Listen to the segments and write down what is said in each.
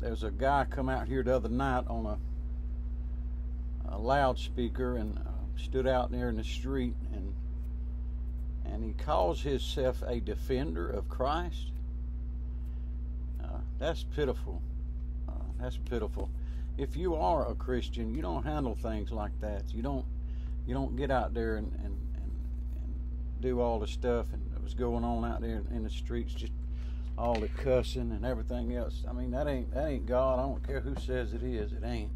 There's a guy come out here the other night on a loudspeaker and stood out there in the street, and he calls himself a defender of Christ. That's pitiful. That's pitiful. If you are a Christian, you don't handle things like that. You don't get out there and do all the stuff and that was going on out there in the streets, just all the cussing and everything else. I mean, that ain't God. I don't care who says it is. It ain't.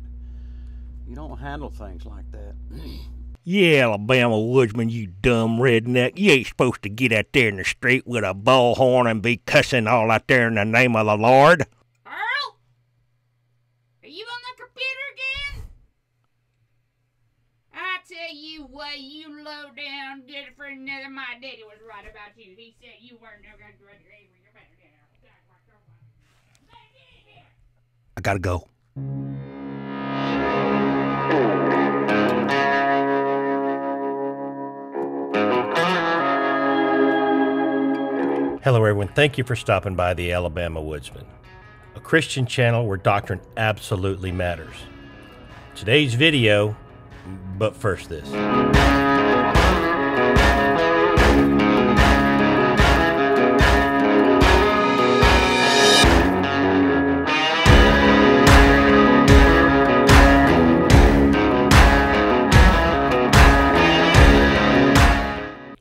You don't handle things like that. Yeah, Alabama Woodsman, you dumb redneck. You ain't supposed to get out there in the street with a bullhorn and be cussing all out there in the name of the Lord. Earl? Are you on the computer again? I tell you what, you low down different. My daddy was right about you. He said you weren't never going to run your angry. I gotta go. Hello everyone, thank you for stopping by The Alabama Woodsman, a Christian channel where doctrine absolutely matters. Today's video, but first this.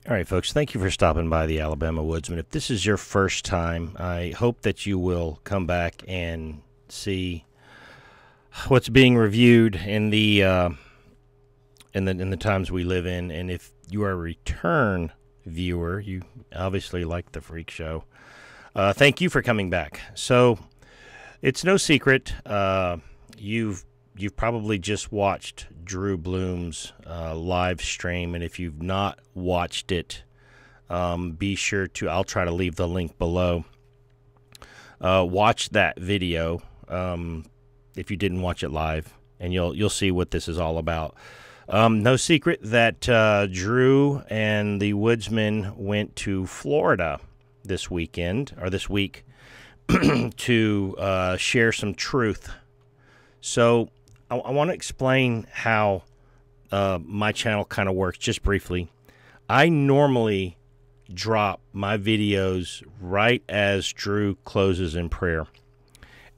All right, folks, thank you for stopping by The Alabama Woodsman. If this is your first time, I hope that you will come back and see what's being reviewed in the times we live in. And if you are a return viewer, you obviously like the Freak Show. Thank you for coming back. So it's no secret you've probably just watched Drew Bloom's live stream, and if you've not watched it, be sure to, I'll try to leave the link below, watch that video if you didn't watch it live, and you'll see what this is all about. No secret that Drew and the Woodsman went to Florida this weekend, or this week, to share some truth. So I want to explain how my channel kind of works just briefly. I normally drop my videos right as Drew closes in prayer.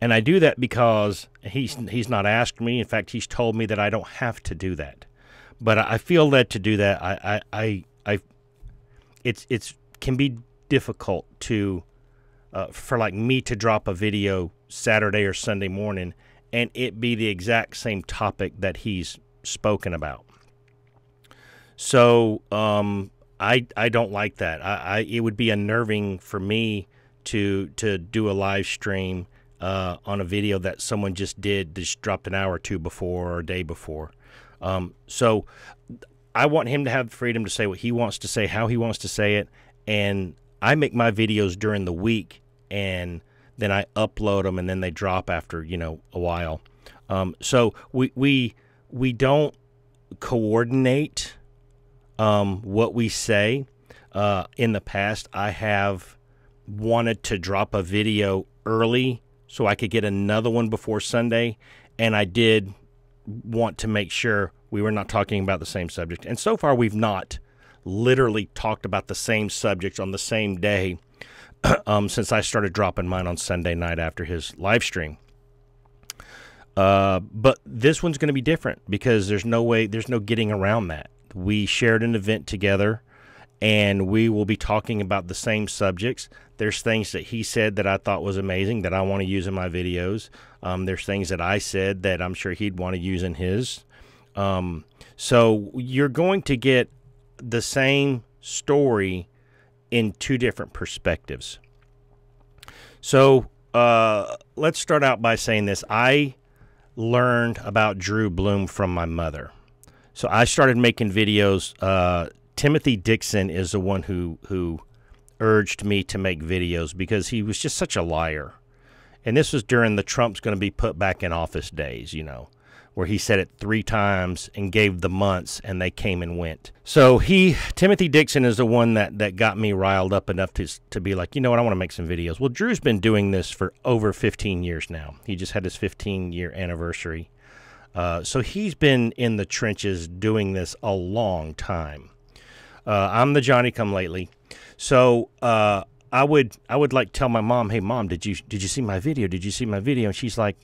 And I do that because he's not asked me. In fact, he's told me that I don't have to do that. But I feel led to do that. It can be difficult to for like me to drop a video Saturday or Sunday morning and it be the exact same topic that he's spoken about. So I don't like that. It would be unnerving for me to do a live stream on a video that someone just dropped an hour or two before or a day before. So I want him to have the freedom to say what he wants to say, how he wants to say it, and I make my videos during the week and then I upload them, and then they drop after, you know, a while. So we don't coordinate what we say. In the past, I have wanted to drop a video early so I could get another one before Sunday, and I did want to make sure we were not talking about the same subject. And so far, we've not literally talked about the same subject on the same day. Since I started dropping mine on Sunday night after his live stream. But this one's going to be different because there's no getting around that. We shared an event together and we will be talking about the same subjects. There's things that he said that I thought was amazing that I want to use in my videos. There's things that I said that I'm sure he'd want to use in his. So you're going to get the same story in two different perspectives. So let's start out by saying this. I learned about Drew Bloom from my mother. So I started making videos. Timothy Dixon is the one who urged me to make videos because he was just such a liar. And this was during the Trump's going to be put back in office days, you know, where he said it 3 times and gave the months, and they came and went. So Timothy Dixon is the one that got me riled up enough to be like, you know what, I want to make some videos. Well, Drew's been doing this for over 15 years now. He just had his 15-year anniversary. So he's been in the trenches doing this a long time. I'm the Johnny-come-lately. So I would like tell my mom, hey, Mom, did you see my video? Did you see my video? And she's like,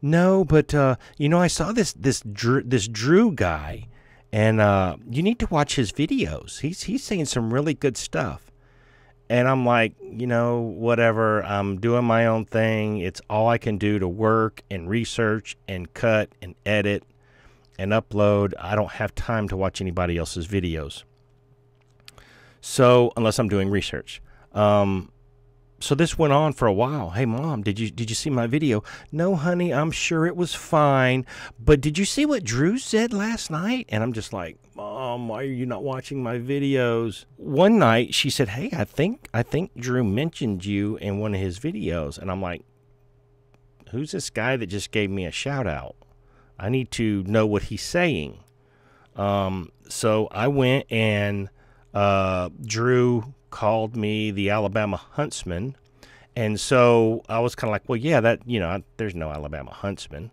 no, but you know, I saw this Drew guy, and you need to watch his videos. He's saying some really good stuff. And I'm like, you know, whatever. I'm doing my own thing. It's all I can do to work and research and cut and edit and upload. I don't have time to watch anybody else's videos. So unless I'm doing research. So this went on for a while. Hey, Mom, did you see my video? No, honey, I'm sure it was fine. But did you see what Drew said last night? And I'm just like, Mom, why are you not watching my videos? One night she said, hey, I think Drew mentioned you in one of his videos. And I'm like, who's this guy that just gave me a shout out? I need to know what he's saying. So I went and Drew called me the Alabama Huntsman, and so I was kind of like, well, yeah, that, you know, there's no Alabama Huntsman.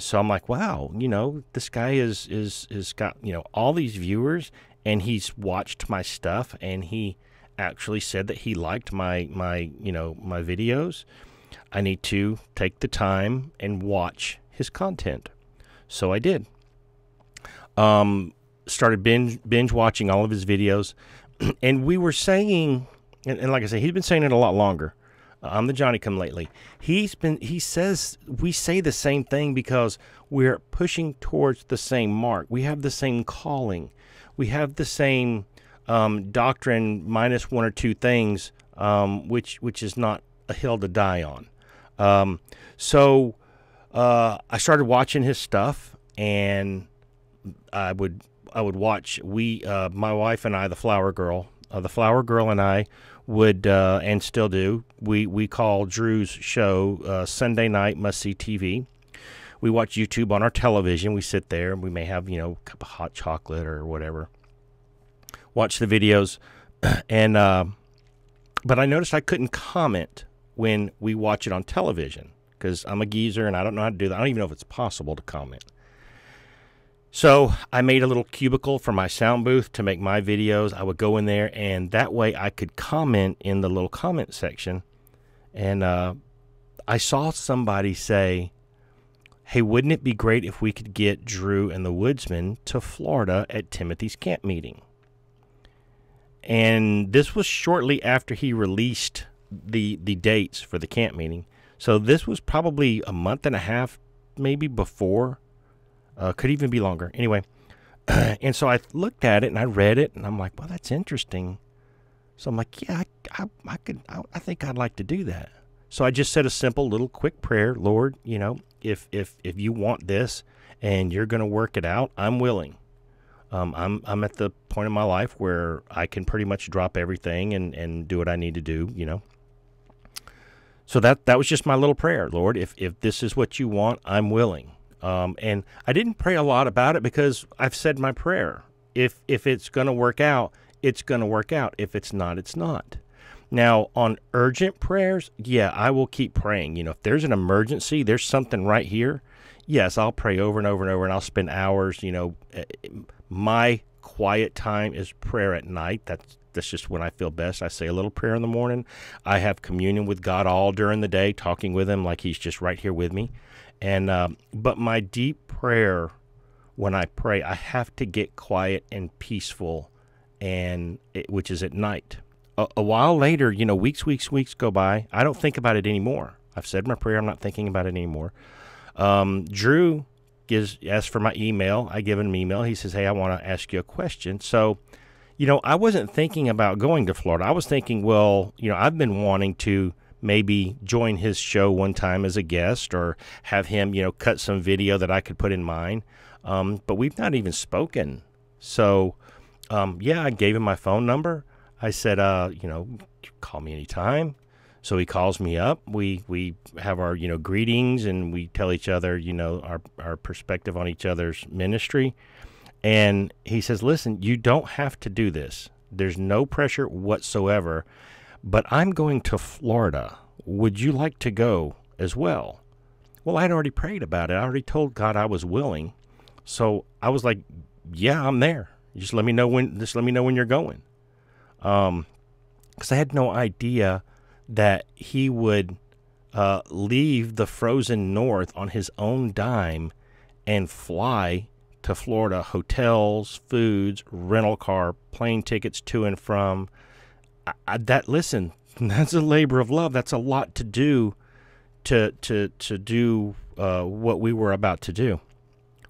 So I'm like, wow, you know, this guy is got, you know, all these viewers, and he's watched my stuff, and he actually said that he liked my you know, my videos. I need to take the time and watch his content. So I did. Started binge watching all of his videos. And we were saying, and like I said, he's been saying it a lot longer. I'm the Johnny-come-lately. He says we say the same thing because we're pushing towards the same mark. We have the same calling. We have the same doctrine minus 1 or 2 things, which is not a hill to die on. So I started watching his stuff, and I would watch. My wife and I, the flower girl and I would, and still do. We call Drew's show Sunday night must see TV. We watch YouTube on our television. We sit there, and we may have, you know, a cup of hot chocolate or whatever. Watch the videos, and but I noticed I couldn't comment when we watch it on television because I'm a geezer and I don't know how to do that. I don't even know if it's possible to comment. So I made a little cubicle for my sound booth to make my videos. I would go in there, and that way I could comment in the little comment section. And I saw somebody say, hey, wouldn't it be great if we could get Drew and the Woodsman to Florida at Timothy's camp meeting? And this was shortly after he released the dates for the camp meeting. So this was probably a month and a half, maybe before. Could even be longer. Anyway, and so I looked at it, and I read it, and I'm like, well, that's interesting. So I'm like, yeah, I think I'd like to do that. So I just said a simple little quick prayer. Lord, you know, if you want this and you're going to work it out, I'm willing. I'm at the point in my life where I can pretty much drop everything and do what I need to do, you know. So that was just my little prayer. Lord, if this is what you want, I'm willing. And I didn't pray a lot about it because I've said my prayer. If it's going to work out, it's going to work out. If it's not, it's not. Now, on urgent prayers, yeah, I will keep praying. You know, if there's an emergency, there's something right here, yes, I'll pray over and over and over, and I'll spend hours. You know, my quiet time is prayer at night. That's just when I feel best. I say a little prayer in the morning. I have communion with God all during the day, talking with him like he's just right here with me. And but my deep prayer, when I pray, I have to get quiet and peaceful, and which is at night. A while later, you know, weeks go by. I don't think about it anymore. I've said my prayer. I'm not thinking about it anymore. Drew asked for my email. I give him an email. He says, hey, I want to ask you a question. So, you know, I wasn't thinking about going to Florida. I was thinking, well, you know, I've been wanting to maybe join his show one time as a guest, or have him, you know, cut some video that I could put in mine. But we've not even spoken. So, yeah, I gave him my phone number. I said, you know, call me anytime. So he calls me up. We have our, you know, greetings, and we tell each other, you know, our perspective on each other's ministry. And he says, listen, you don't have to do this. There's no pressure whatsoever, but I'm going to Florida. Would you like to go as well? Well, I'd already prayed about it. I already told God I was willing. So I was like, yeah, I'm there. Just let me know when, you're going. 'Cause I had no idea that he would leave the frozen north on his own dime and fly to Florida. Hotels, foods, rental car, plane tickets to and from. Listen, that's a labor of love. That's a lot to do to do what we were about to do,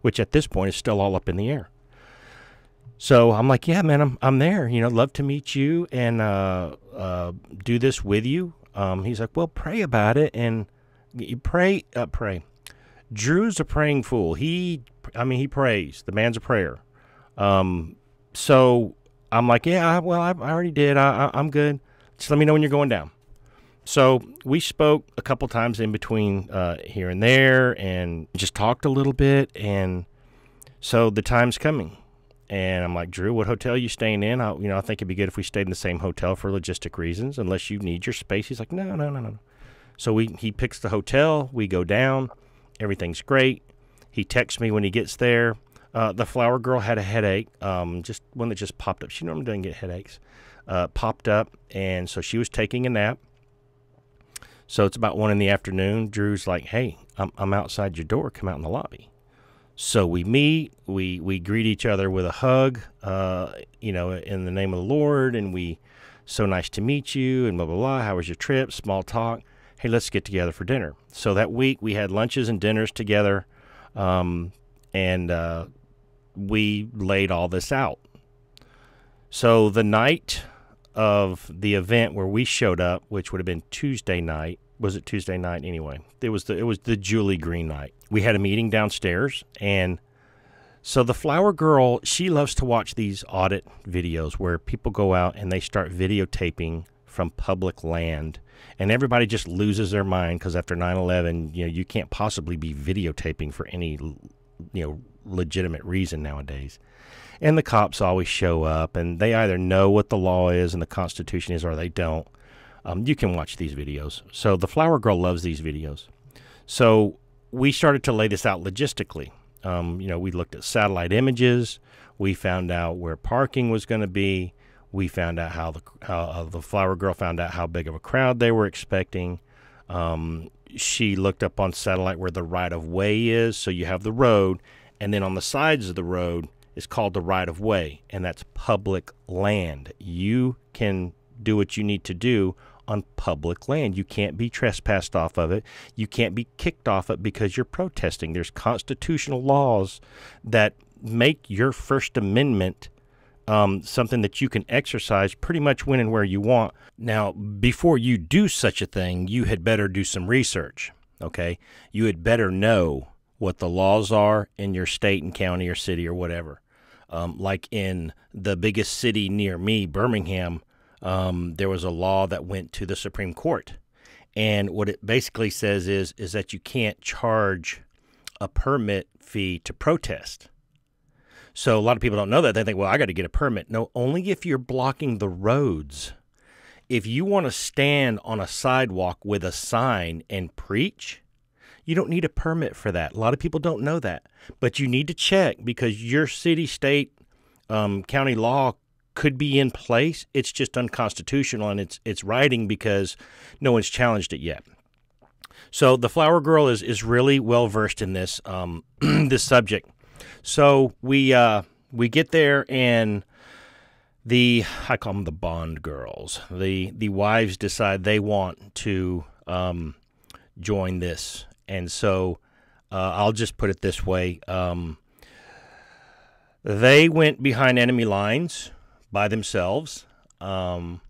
which at this point is still all up in the air. So I'm like, yeah, man, I'm there. You know, love to meet you and do this with you. He's like, well, pray about it and pray. Drew's a praying fool. He prays. The man's a prayer. So I'm like, yeah, well, I already did. I'm good. Just let me know when you're going down. So we spoke a couple times in between here and there, and just talked a little bit. And so the time's coming. And I'm like, Drew, what hotel are you staying in? I think it'd be good if we stayed in the same hotel for logistic reasons, unless you need your space. He's like, no. So he picks the hotel. We go down. Everything's great. He texts me when he gets there. The flower girl had a headache, just one that just popped up. She normally doesn't get headaches. Popped up, and so she was taking a nap. So it's about 1 in the afternoon. Drew's like, hey, I'm outside your door. Come out in the lobby. So we meet, we greet each other with a hug, you know, in the name of the Lord, and so nice to meet you, and blah, blah, blah, how was your trip, small talk, hey, let's get together for dinner. So that week we had lunches and dinners together, and we laid all this out. So the night of the event where we showed up, which would have been Tuesday night, was it Tuesday night? Anyway, it was the Julie Green night. We had a meeting downstairs, and so the flower girl, she loves to watch these audit videos where people go out and they start videotaping from public land, and everybody just loses their mind because after 9/11, you know, you can't possibly be videotaping for any, you know, legitimate reason nowadays. And the cops always show up, and they either know what the law is and the Constitution is, or they don't. You can watch these videos. So the flower girl loves these videos. So we started to lay this out logistically. You know, we looked at satellite images. We found out where parking was going to be. We found out how the flower girl found out how big of a crowd they were expecting. She looked up on satellite where the right-of-way is. So you have the road, and then on the sides of the road is called the right-of-way, and that's public land. You can do what you need to do on public land. You can't be trespassed off of it. You can't be kicked off it because you're protesting. There's constitutional laws that make your First Amendment something that you can exercise pretty much when and where you want. Now, before you do such a thing, you had better do some research, okay? You had better know what the laws are in your state and county or city or whatever. Like in the biggest city near me, Birmingham, there was a law that went to the Supreme Court, and what it basically says is that you can't charge a permit fee to protest. So a lot of people don't know that. They think, well, I got to get a permit. No, only if you're blocking the roads. If you want to stand on a sidewalk with a sign and preach, you don't need a permit for that. A lot of people don't know that, but you need to check because your city, state, county law could be in place. It's just unconstitutional, and it's writing because no one's challenged it yet. So the flower girl is really well versed in this this subject. So we get there, and I call them the Bond girls. The wives decide they want to join this, and so I'll just put it this way: they went behind enemy lines by themselves, and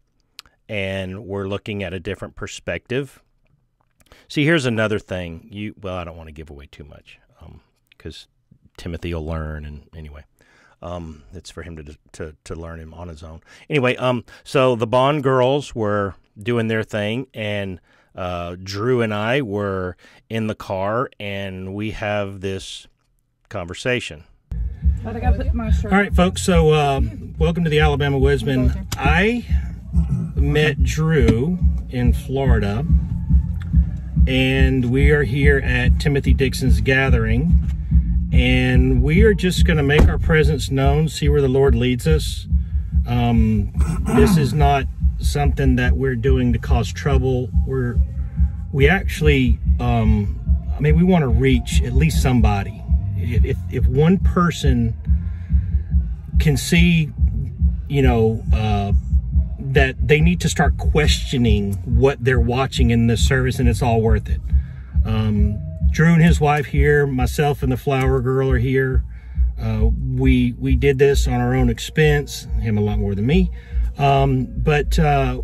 we're looking at a different perspective. See, here's another thing. Well, I don't want to give away too much because Timothy will learn, and anyway, it's for him to learn him on his own. Anyway, so the Bond girls were doing their thing, and Drew and I were in the car, and we have this conversation. All right, folks, so welcome to the Alabama Woodsman. I met Drew in Florida, and we are here at Timothy Dixon's Gathering, and we are just going to make our presence known, see where the Lord leads us. This is not something that we're doing to cause trouble. We actually, I mean, we want to reach at least somebody. If one person can see, you know, that they need to start questioning what they're watching in this service, and it's all worth it. Drew and his wife here, myself and the flower girl are here. We did this on our own expense, him a lot more than me. But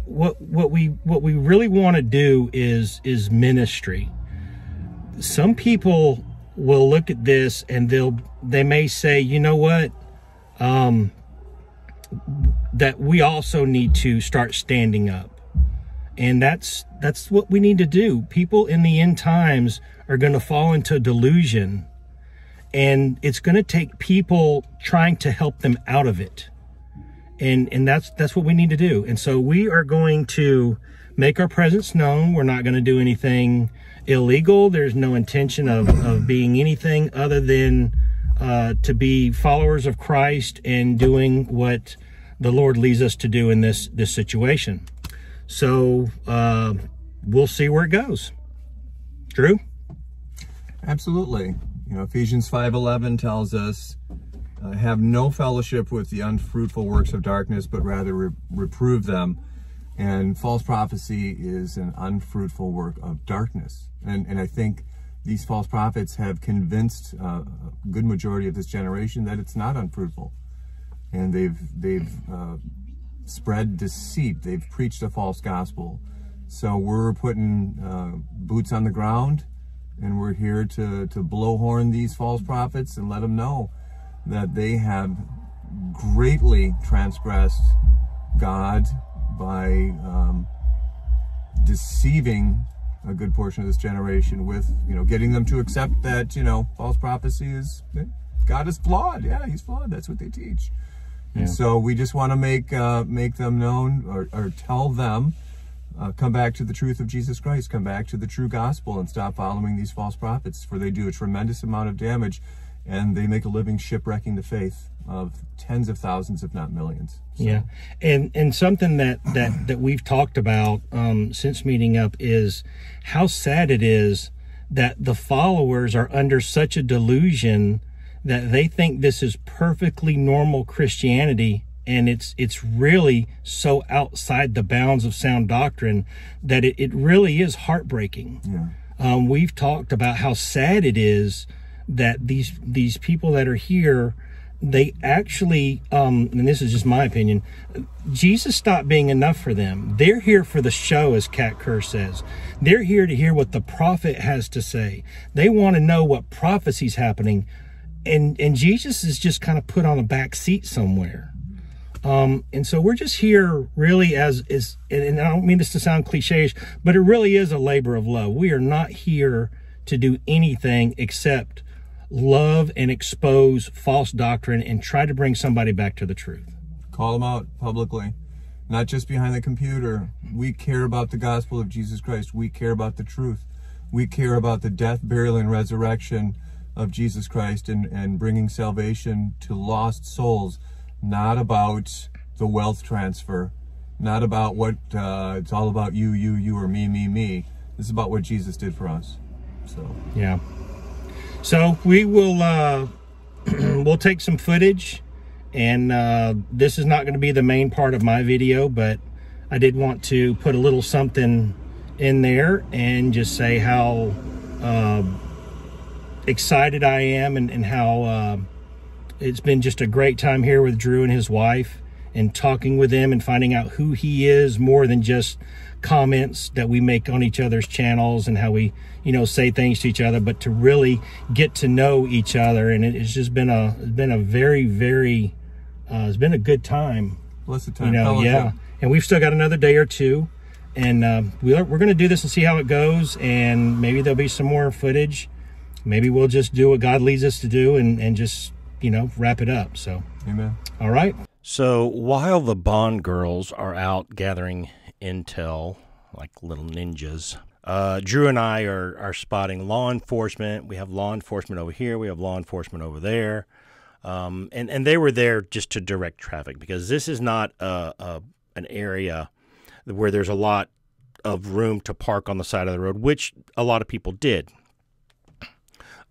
what we really want to do is ministry. Some people will look at this and they may say, you know what, that we also need to start standing up. And that's what we need to do. People in the end times are going to fall into delusion, and it's going to take people trying to help them out of it. And that's what we need to do. And so we are going to make our presence known. We're not going to do anything illegal. There's no intention of being anything other than to be followers of Christ and doing what the Lord leads us to do in this situation. So we'll see where it goes. Drew? Absolutely. You know, Ephesians 5:11 tells us, have no fellowship with the unfruitful works of darkness, but rather reprove them. And false prophecy is an unfruitful work of darkness. And I think these false prophets have convinced a good majority of this generation that it's not unfruitful. And they've spread deceit. They've preached a false gospel. So we're putting boots on the ground, and we're here to blowhorn these false prophets and let them know that they have greatly transgressed God by deceiving a good portion of this generation with, you know, getting them to accept that, you know, false prophecy is, God is flawed. Yeah, he's flawed. That's what they teach. Yeah. And so we just want to make them known, or tell them, come back to the truth of Jesus Christ, come back to the true gospel, and stop following these false prophets, for they do a tremendous amount of damage, and they make a living shipwrecking the faith of tens of thousands, if not millions. So. Yeah, and something that we've talked about since meeting up is how sad it is that the followers are under such a delusion that they think this is perfectly normal Christianity, and it's really so outside the bounds of sound doctrine that it really is heartbreaking. Yeah. We've talked about how sad it is that these people that are here, they actually, and this is just my opinion, Jesus stopped being enough for them. They're here for the show, as Kat Kerr says. They're here to hear what the prophet has to say. They want to know what prophecy's happening. And Jesus is just kind of put on a back seat somewhere. And so we're just here really and I don't mean this to sound cliché, but it really is a labor of love. We are not here to do anything except love and expose false doctrine and try to bring somebody back to the truth. Call them out publicly, not just behind the computer. We care about the gospel of Jesus Christ. We care about the truth. We care about the death, burial, and resurrection of Jesus Christ and bringing salvation to lost souls, not about the wealth transfer, not about what it's all about you, or me. This is about what Jesus did for us. So yeah, so we will we'll take some footage, and this is not going to be the main part of my video, but I did want to put a little something in there and just say how excited I am, and how it's been just a great time here with Drew and his wife, and talking with him and finding out who he is more than just comments that we make on each other's channels and how we, you know, say things to each other, but to really get to know each other. And it's just been a very, very, it's been a good time. Blessed time. You know, yeah. And we've still got another day or two. And we're going to do this and see how it goes. And maybe there'll be some more footage. Maybe we'll just do what God leads us to do and just, you know, wrap it up. So, amen. All right. So while the Bond girls are out gathering intel like little ninjas, Drew and I are spotting law enforcement. We have law enforcement over here. We have law enforcement over there. And they were there just to direct traffic, because this is not an area where there's a lot of room to park on the side of the road, which a lot of people did.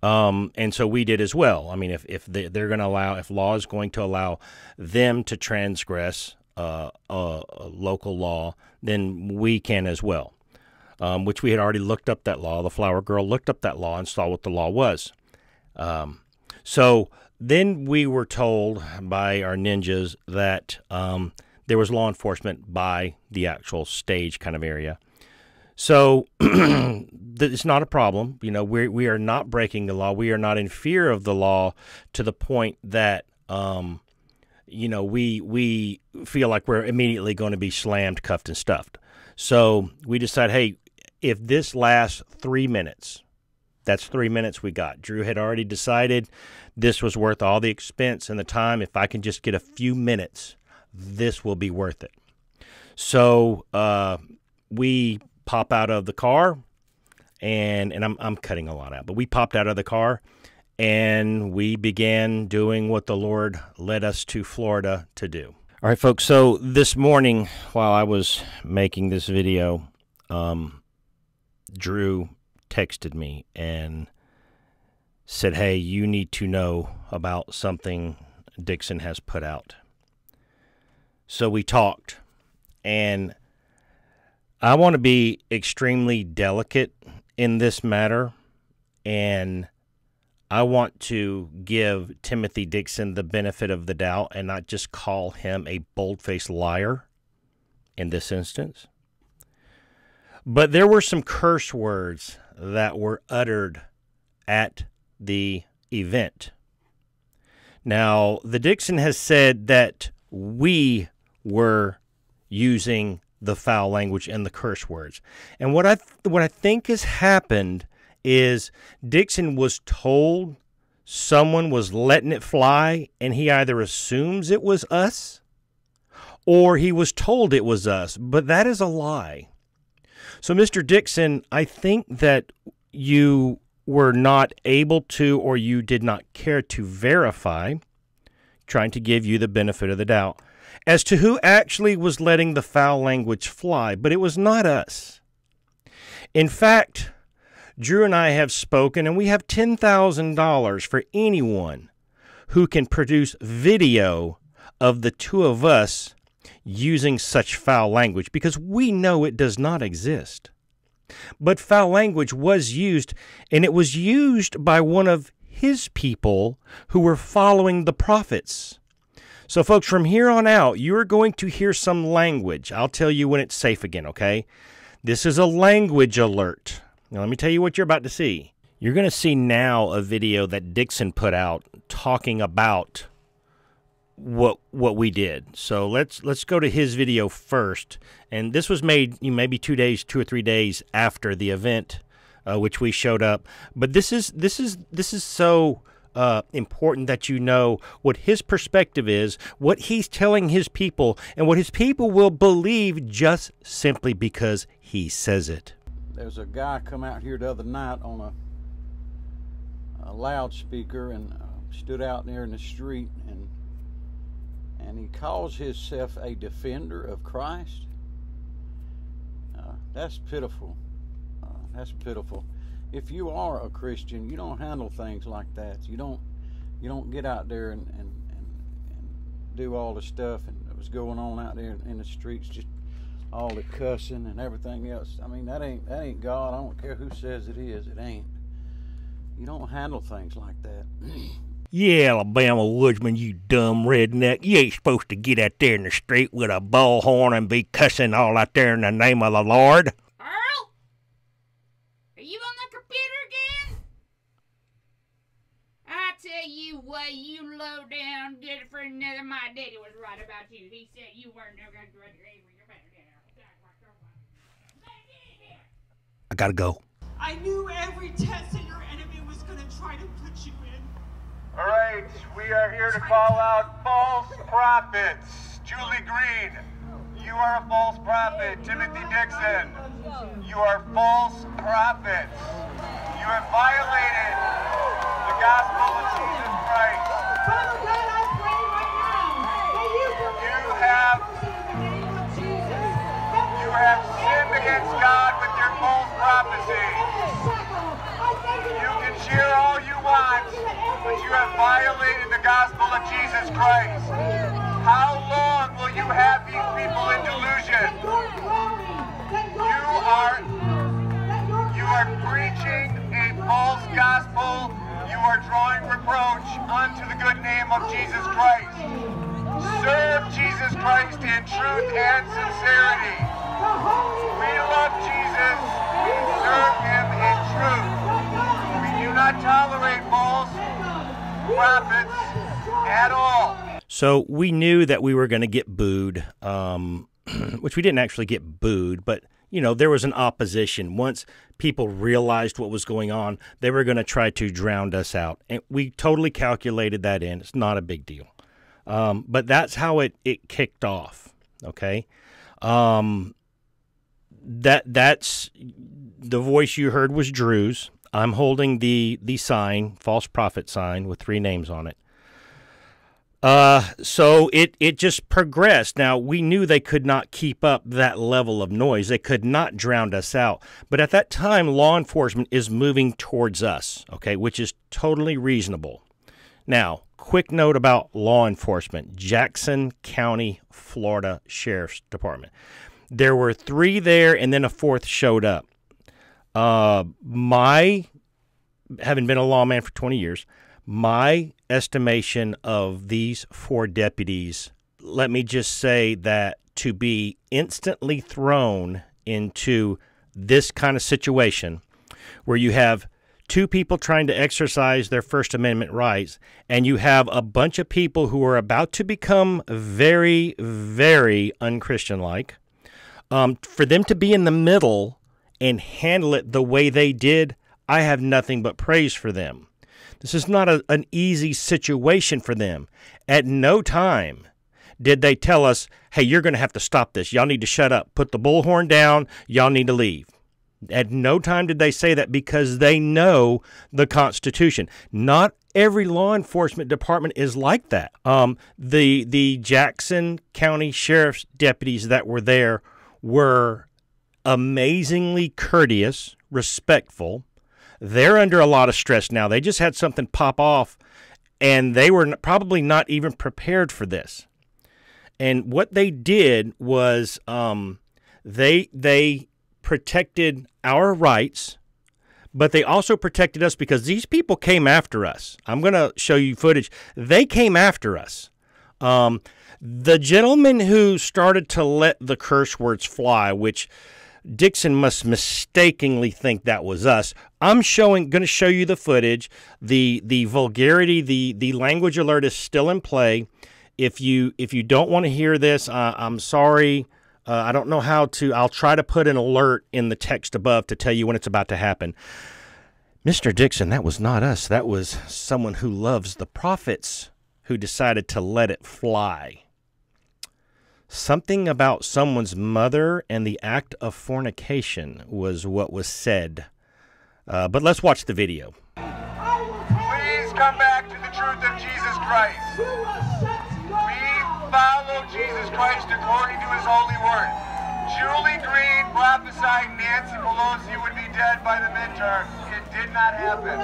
And so we did as well. I mean, if they're going to allow, if law is going to allow them to transgress a local law, then we can as well, which we had already looked up that law. The flower girl looked up that law and saw what the law was. So then we were told by our ninjas that there was law enforcement by the actual stage kind of area. So it's not a problem. You know, we are not breaking the law. We are not in fear of the law to the point that, you know, we feel like we're immediately going to be slammed, cuffed, and stuffed. So we decide, hey, if this lasts 3 minutes, that's 3 minutes we got. Drew had already decided this was worth all the expense and the time. If I can just get a few minutes, this will be worth it. So we pop out of the car, and I'm cutting a lot out, but we popped out of the car, and we began doing what the Lord led us to Florida to do. All right, folks, so this morning while I was making this video, Drew texted me and said, hey, you need to know about something Dixon has put out. So we talked, and I want to be extremely delicate in this matter, and I want to give Timothy Dixon the benefit of the doubt and not just call him a bold-faced liar in this instance. But there were some curse words that were uttered at the event. Now, the Dixon has said that we were using the foul language and the curse words. And what I think has happened is Dixon was told someone was letting it fly, and he either assumes it was us or he was told it was us, but that is a lie. So, Mr. Dixon, I think that you were not able to, or you did not care to verify, trying to give you the benefit of the doubt, as to who actually was letting the foul language fly, but it was not us. In fact, Drew and I have spoken, and we have $10,000 for anyone who can produce video of the two of us using such foul language, because we know it does not exist. But foul language was used, and it was used by one of his people who were following the prophets. So, folks, from here on out, you're going to hear some language. I'll tell you when it's safe again, okay? This is a language alert. Now, let me tell you what you're about to see. You're going to see now a video that Dixon put out talking about what we did. So let's go to his video first. And this was made, you know, maybe two or three days after the event, which we showed up. But this is so important that you know what his perspective is, what he's telling his people, and what his people will believe just simply because he says it. There's a guy come out here the other night on a loudspeaker and stood out there in the street, and he calls himself a defender of Christ. That's pitiful. That's pitiful. If you are a Christian, you don't handle things like that. You don't get out there and do all the stuff that was going on out there in the streets, just all the cussing and everything else. I mean, that ain't God. I don't care who says it is. It ain't. You don't handle things like that. Yeah, Alabama Woodsman, you dumb redneck. You ain't supposed to get out there in the street with a bullhorn and be cussing all out there in the name of the Lord. Tell you what, you low down different. My daddy was right about you. He said you weren't no good. gotta go. I knew every test that your enemy was gonna try to put you in. All right, we are here to call out false prophets. Julie Green, you are a false prophet. Timothy Dixon, you are false prophets. You have violated the gospel of Jesus Christ. Father God, I pray right now that you have sinned against God with your false prophecy. You can share all you want, but you have violated the gospel of Jesus Christ. How long will you have these people in delusion? You are preaching a false gospel. You are drawing reproach unto the good name of Jesus Christ. Serve Jesus Christ in truth and sincerity. We love Jesus. We serve him in truth. We do not tolerate false prophets at all. So we knew that we were going to get booed, which we didn't actually get booed, but, you know, there was an opposition. Once people realized what was going on, they were going to try to drown us out. And we totally calculated that in. It's not a big deal. But that's how it kicked off, okay? That's the voice you heard was Drew's. I'm holding the sign, false prophet sign, with three names on it. So it just progressed. Now, we knew they could not keep up that level of noise. They could not drown us out. But at that time, law enforcement is moving towards us, okay, which is totally reasonable. Now, quick note about law enforcement. Jackson County, Florida Sheriff's Department. There were three there, and then a fourth showed up. Having been a lawman for 20 years, my estimation of these four deputies, let me just say that to be instantly thrown into this kind of situation where you have two people trying to exercise their First Amendment rights and you have a bunch of people who are about to become very, very unchristian-like, for them to be in the middle and handle it the way they did, I have nothing but praise for them. This is not an easy situation for them. At no time did they tell us, hey, you're going to have to stop this. Y'all need to shut up. Put the bullhorn down. Y'all need to leave. At no time did they say that because they know the Constitution. Not every law enforcement department is like that. The Jackson County Sheriff's deputies that were there were amazingly courteous, respectful. They're under a lot of stress now. They just had something pop off, and they were probably not even prepared for this. And what they did was they protected our rights, but they also protected us because these people came after us. I'm going to show you footage. They came after us. The gentleman who started to let the curse words fly, which Dixon must mistakenly think that was us. I'm going to show you the footage. The vulgarity, the language alert is still in play. If you don't want to hear this, I'm sorry. I don't know how to. I'll try to put an alert in the text above to tell you when it's about to happen. Mr. Dixon, that was not us. That was someone who loves the prophets who decided to let it fly. Something about someone's mother and the act of fornication was what was said. But let's watch the video. Please come back to the truth of Jesus Christ. We follow Jesus Christ according to his holy word. Julie Green prophesied Nancy Pelosi would be dead by the midterm. It did not happen.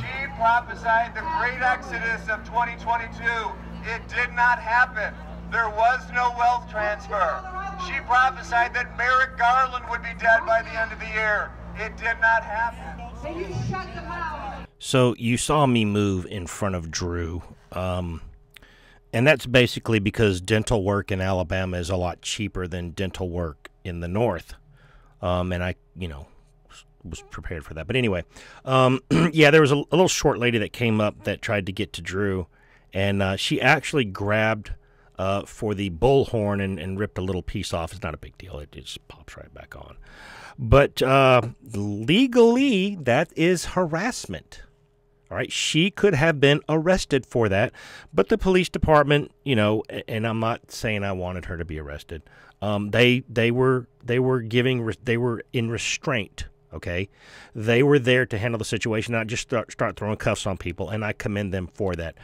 She prophesied the great exodus of 2022. It did not happen. There was no wealth transfer. She prophesied that Merrick Garland would be dead by the end of the year. It did not happen. So you saw me move in front of Drew. And that's basically because dental work in Alabama is a lot cheaper than dental work in the North. And I, you know, was prepared for that. But anyway, yeah, there was a little short lady that came up that tried to get to Drew. And she actually grabbed for the bullhorn and ripped a little piece off. It's not a big deal. It just pops right back on. But legally, that is harassment. All right. She could have been arrested for that. But the police department, you know, and I'm not saying I wanted her to be arrested. They were in restraint. OK, they were there to handle the situation, not just start throwing cuffs on people. And I commend them for that.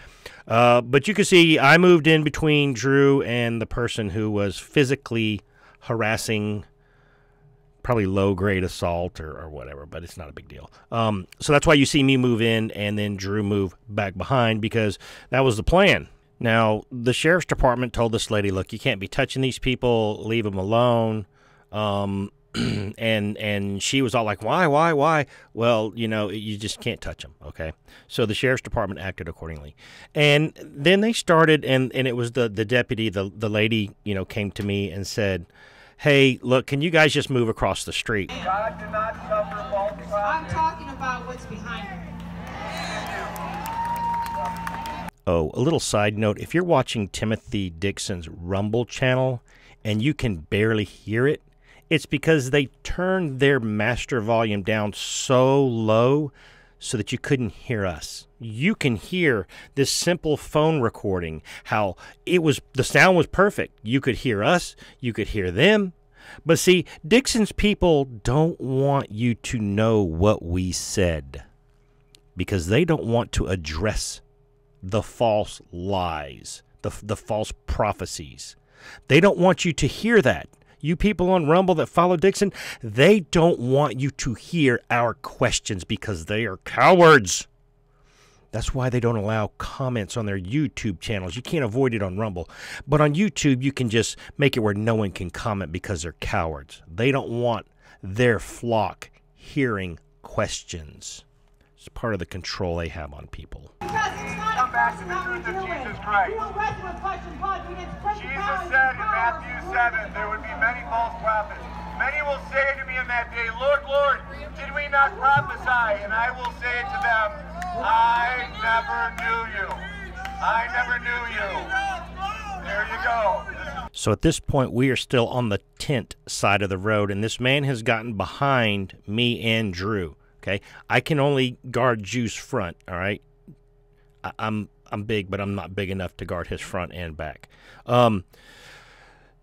But you can see I moved in between Drew and the person who was physically harassing, probably low grade assault or whatever. But it's not a big deal. So that's why you see me move in and then Drew move back behind, because that was the plan. Now, the sheriff's department told this lady, look, you can't be touching these people. Leave them alone. And she was all like, why? Well, you know, you just can't touch them, okay? So the sheriff's department acted accordingly. And then they started, and it was the deputy, the lady, you know, came to me and said, hey, look, can you guys just move across the street? God did not suffer false witness. I'm talking about what's behind her. Oh, a little side note. If you're watching Timothy Dixon's Rumble channel and you can barely hear it, it's because they turned their master volume down so low so that you couldn't hear us. You can hear this simple phone recording, how it was, the sound was perfect. You could hear us, you could hear them. But see, Dixon's people don't want you to know what we said because they don't want to address the false lies, the false prophecies. They don't want you to hear that. You people on Rumble that follow Dixon, they don't want you to hear our questions because they are cowards. That's why they don't allow comments on their YouTube channels. You can't avoid it on Rumble. But on YouTube, you can just make it where no one can comment because they're cowards. They don't want their flock hearing questions. It's part of the control they have on people. Because it's not a person that Jesus Christ. You don't wrestle with flesh and blood. Jesus said in Matthew 7, there would be many false prophets. Many will say to me in that day, Lord, Lord, did we not prophesy? And I will say to them, I never knew you. I never knew you. There you go. So at this point, we are still on the tent side of the road, and this man has gotten behind me and Drew. Okay, I can only guard Drew's front. All right, I'm big, but I'm not big enough to guard his front and back.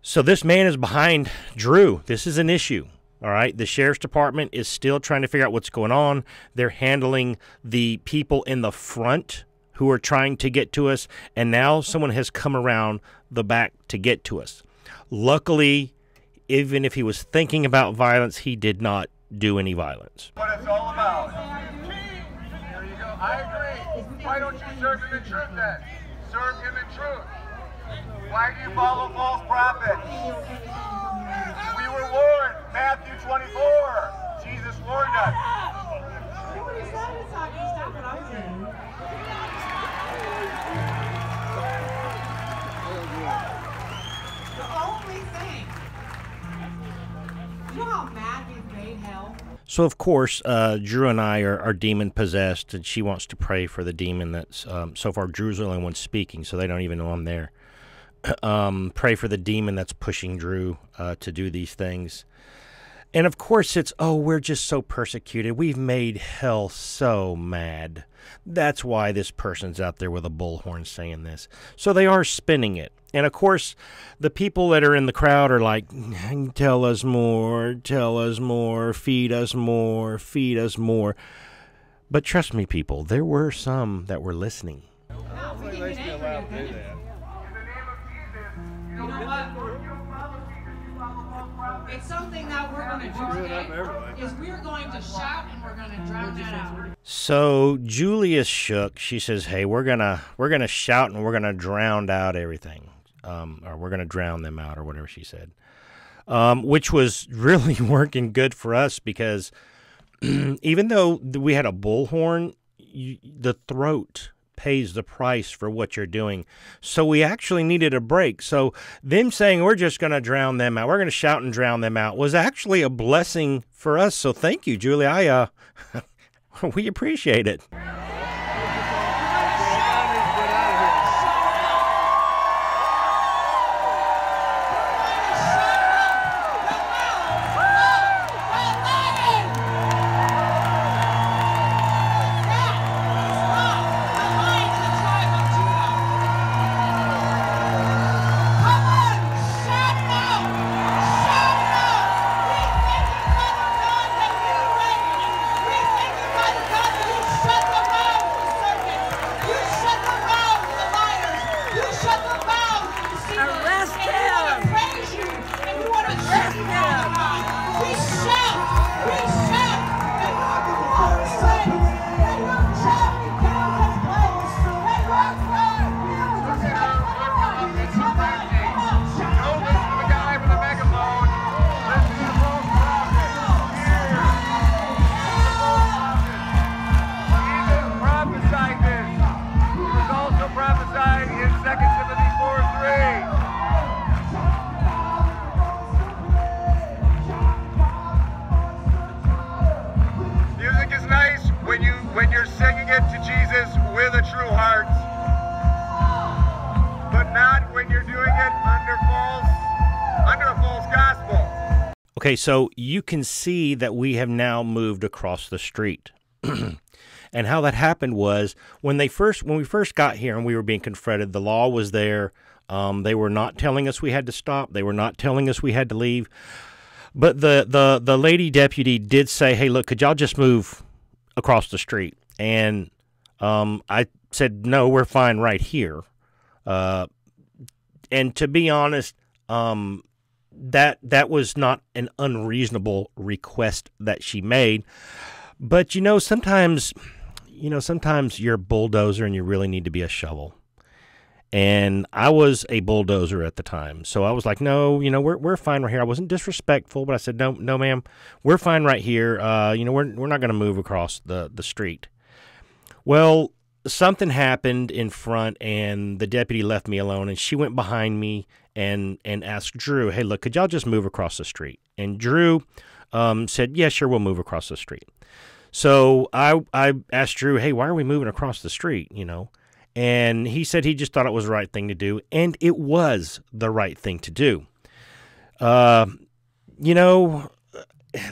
So this man is behind Drew. This is an issue. All right, the sheriff's department is still trying to figure out what's going on. They're handling the people in the front who are trying to get to us, and now someone has come around the back to get to us. Luckily, even if he was thinking about violence, he did not do any violence. What it's all about. There you go. I agree. Why don't you serve in the truth then? Serve in the truth. Why do you follow false prophets? We were warned. Matthew 24. Jesus warned us. The only thing. You know how mad we hell. So, of course, Drew and I are demon-possessed, and she wants to pray for the demon that's, so far Drew's the only one speaking, so they don't even know I'm there. Pray for the demon that's pushing Drew to do these things. And, of course, it's, oh, we're just so persecuted. We've made hell so mad. That's why this person's out there with a bullhorn saying this. So they are spinning it. And, of course, the people that are in the crowd are like, tell us more, feed us more, feed us more. But trust me, people, there were some that were listening. It's something that we're going to do today is we're going to shout and we're going to drown that out. So Julie shook. She says, hey, we're going to shout and we're going to drown out everything. Or we're going to drown them out, or whatever she said, which was really working good for us because even though we had a bullhorn, the throat pays the price for what you're doing. So we actually needed a break. So them saying we're just going to drown them out, we're going to shout and drown them out, was actually a blessing for us. So thank you, Julie. We appreciate it. to Jesus with a true heart, but not when you're doing it under a false gospel. Okay, so you can see that we have now moved across the street. And how that happened was when we first got here and we were being confronted, the law was there. They were not telling us we had to stop. They were not telling us we had to leave. But the lady deputy did say, "Hey, look, could y'all just move across the street?" And I said, "No, we're fine right here." And to be honest, that was not an unreasonable request that she made. But, sometimes you're a bulldozer and you really need to be a shovel. And I was a bulldozer at the time. So I was like, no, we're fine right here. I wasn't disrespectful, but I said, no, ma'am, we're fine right here. We're not going to move across the street. Well, something happened in front and the deputy left me alone, and she went behind me and asked Drew, "Hey, look, could y'all just move across the street?" And Drew said, "Yeah, sure, we'll move across the street." So I asked Drew, "Hey, why are we moving across the street, And he said he just thought it was the right thing to do, and it was the right thing to do.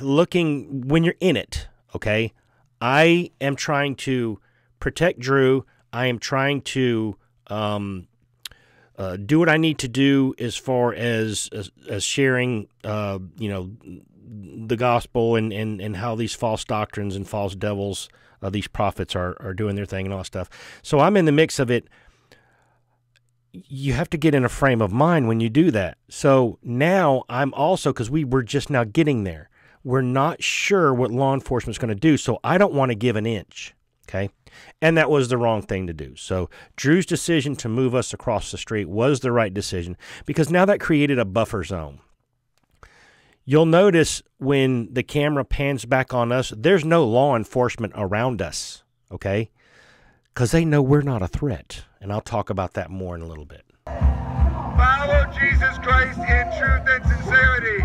Looking when you're in it, okay, I am trying to protect Drew. I am trying to do what I need to do as far as sharing, the gospel and how these false doctrines and false devils, these prophets are doing their thing and all that stuff. So I'm in the mix of it. You have to get in a frame of mind when you do that. So now I'm also, because we were just now getting there, we're not sure what law enforcement's going to do. So I don't want to give an inch. Okay. And that was the wrong thing to do. So Drew's decision to move us across the street was the right decision, because now that created a buffer zone. You'll notice when the camera pans back on us, there's no law enforcement around us, okay? Because they know we're not a threat, and I'll talk about that more in a little bit. Follow Jesus Christ in truth and sincerity.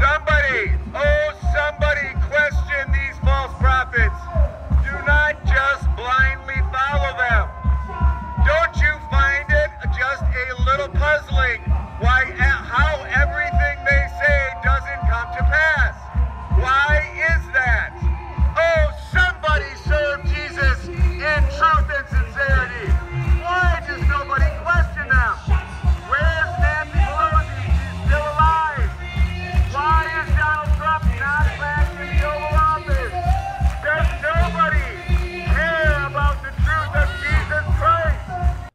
Somebody, oh somebody, question these false prophets. Do not just blindly follow them. Don't you find it just a little puzzling how everything they say doesn't come to pass? Why is that? Oh, somebody serve Jesus in truth and sincerity. Why does nobody question them? Where's Nancy Pelosi? She's still alive. Why is Donald Trump not back in the Oval Office? There's nobody.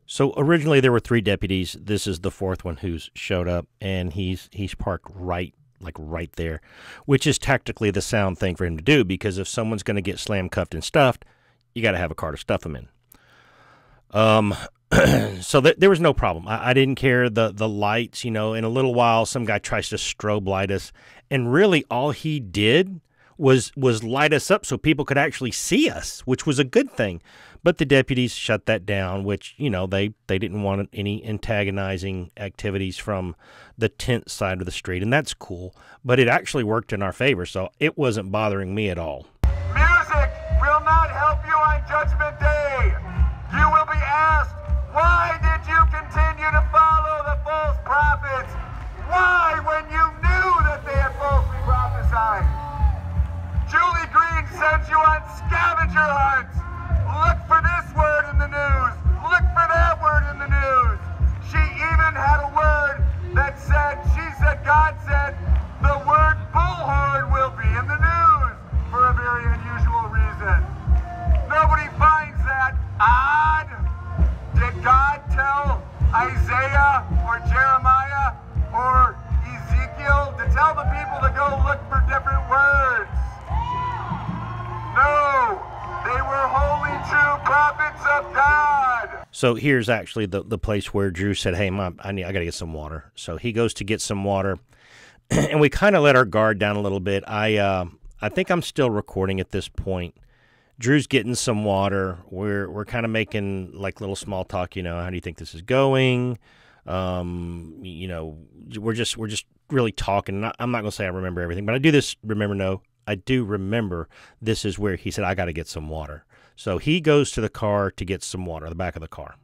So originally there were 3 deputies. This is the 4th one who's showed up, and he's parked right there, which is tactically the sound thing for him to do, because if someone's going to get slam cuffed and stuffed, you got to have a car to stuff them in. So there was no problem. I didn't care the lights, In a little while, some guy tries to strobe light us, and really all he did was light us up so people could actually see us, which was a good thing. But the deputies shut that down, which, they didn't want any antagonizing activities from the tent side of the street, and that's cool. But it actually worked in our favor, so it wasn't bothering me at all. Music will not help you on Judgment Day. You will be asked, why did you continue to follow the false prophets? Why, when you knew that they had falsely prophesied? Julie Green sent you on scavenger hunts. Look for this word in the news. Look for that word in the news. She even had a word that said, God said, the word bullhorn will be in the news for a very unusual reason. Nobody finds that odd. Did God tell Isaiah or Jeremiah or Ezekiel to tell the people to go look for different words? No, they were holy true prophets of God. So here's actually the place where Drew said, "Hey, Mom, I got to get some water." So he goes to get some water, and we kind of let our guard down a little bit. I think I'm still recording at this point. Drew's getting some water. We're kind of making like little small talk. How do you think this is going? You know, we're just really talking. I'm not going to say I remember everything, but I do remember this is where he said, I got to get some water. So he goes to the car to get some water, the back of the car.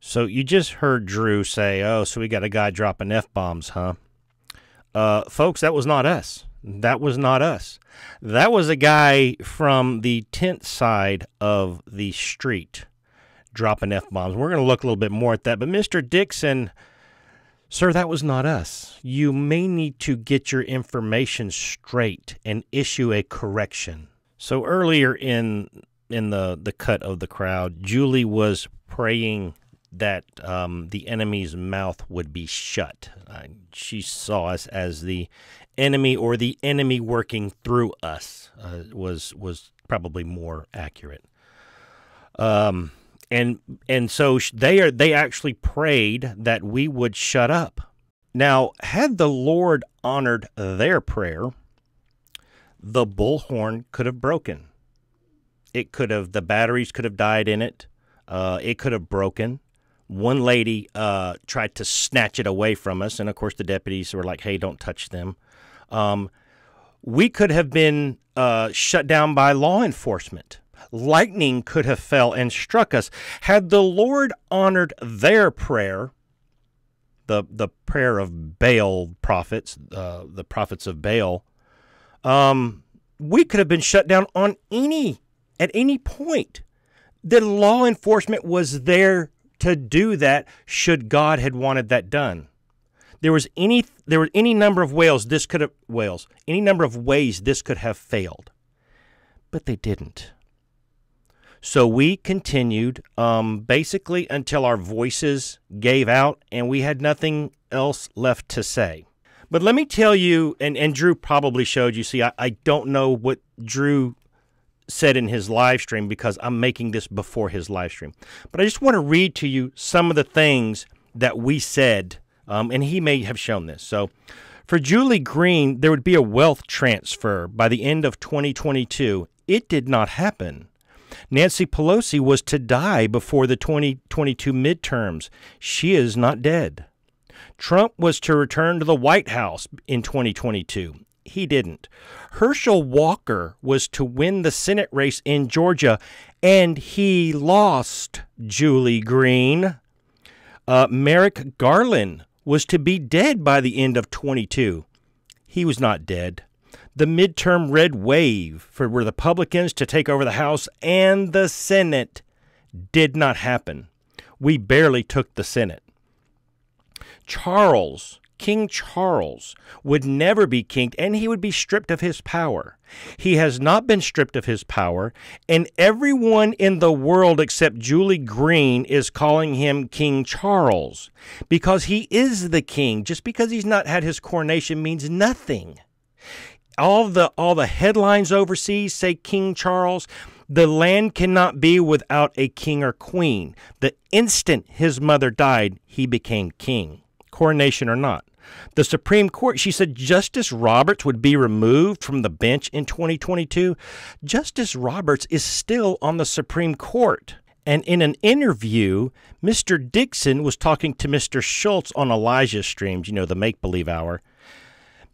So you just heard Drew say, oh, so we got a guy dropping F-bombs, huh? Folks, that was not us. That was not us. That was a guy from the tent side of the street dropping F-bombs. We're going to look a little bit more at that. But Mr. Dixon, sir, that was not us. You may need to get your information straight and issue a correction. So earlier in the cut of the crowd, Julie was praying that the enemy's mouth would be shut. She saw us as the enemy, or the enemy working through us, was probably more accurate. And so they actually prayed that we would shut up. Now, had the Lord honored their prayer, the bullhorn could have broken. It could have, the batteries could have died in it. It could have broken. One lady tried to snatch it away from us, and of course the deputies were like, hey, don't touch them. We could have been shut down by law enforcement. Lightning could have fell and struck us. Had the Lord honored their prayer, the prayer of Baal prophets, the prophets of Baal, we could have been shut down at any point. The law enforcement was there to do that, should God had wanted that done. Any number of ways this could have failed, but they didn't. So we continued basically until our voices gave out and we had nothing else left to say. But let me tell you, and Drew probably showed you. See, I don't know what Drew said in his live stream because I'm making this before his live stream. But I just want to read to you some of the things that we said, and he may have shown this. So for Julie Green, there would be a wealth transfer by the end of 2022. It did not happen. Nancy Pelosi was to die before the 2022 midterms. She is not dead. Trump was to return to the White House in 2022. He didn't. Herschel Walker was to win the Senate race in Georgia, and he lost. Julie Green. Merrick Garland was to be dead by the end of 22. He was not dead. The midterm red wave for Republicans to take over the House and the Senate did not happen. We barely took the Senate. King Charles would never be king, and he would be stripped of his power. He has not been stripped of his power, and everyone in the world except Julie Green is calling him King Charles because he is the king. Just because he's not had his coronation means nothing. All the headlines overseas say King Charles. The land cannot be without a king or queen. The instant his mother died, he became king. Coronation or not. The Supreme Court, she said Justice Roberts would be removed from the bench in 2022. Justice Roberts is still on the Supreme Court. And in an interview, Mr. Dixon was talking to Mr. Schultz on Elijah's streams, you know, the make-believe hour.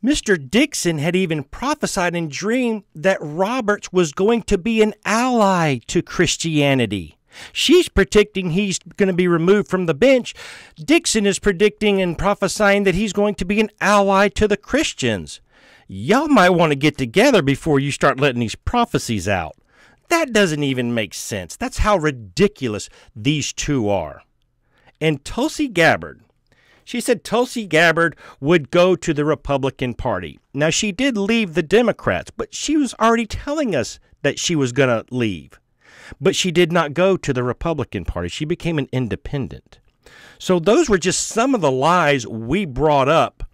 Mr. Dixon had even prophesied and dreamed that Roberts was going to be an ally to Christianity. She's predicting he's going to be removed from the bench. Dixon is predicting and prophesying that he's going to be an ally to the Christians. Y'all might want to get together before you start letting these prophecies out. That doesn't even make sense. That's how ridiculous these two are. And Tulsi Gabbard, she said Tulsi Gabbard would go to the Republican Party. Now, she did leave the Democrats, but she was already telling us that she was going to leave. But she did not go to the Republican Party. She became an independent. So those were just some of the lies we brought up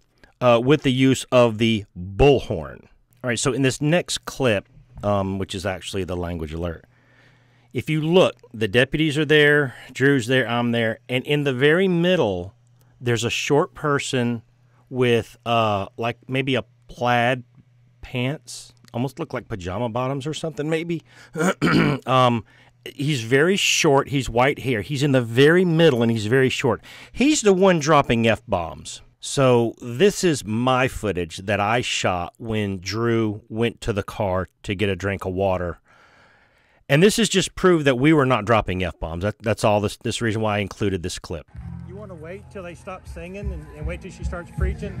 with the use of the bullhorn. All right, so in this next clip, which is actually the language alert, if you look, the deputies are there, Drew's there, I'm there, and in the very middle, there's a short person with like maybe a plaid pants, almost look like pajama bottoms or something maybe. He's very short. He's white hair. He's in the very middle, and he's very short. He's the one dropping F-bombs. So this is my footage that I shot when Drew went to the car to get a drink of water. And this is just proof that we were not dropping F-bombs. That's all this reason why I included this clip. You want to wait till they stop singing and wait till she starts preaching?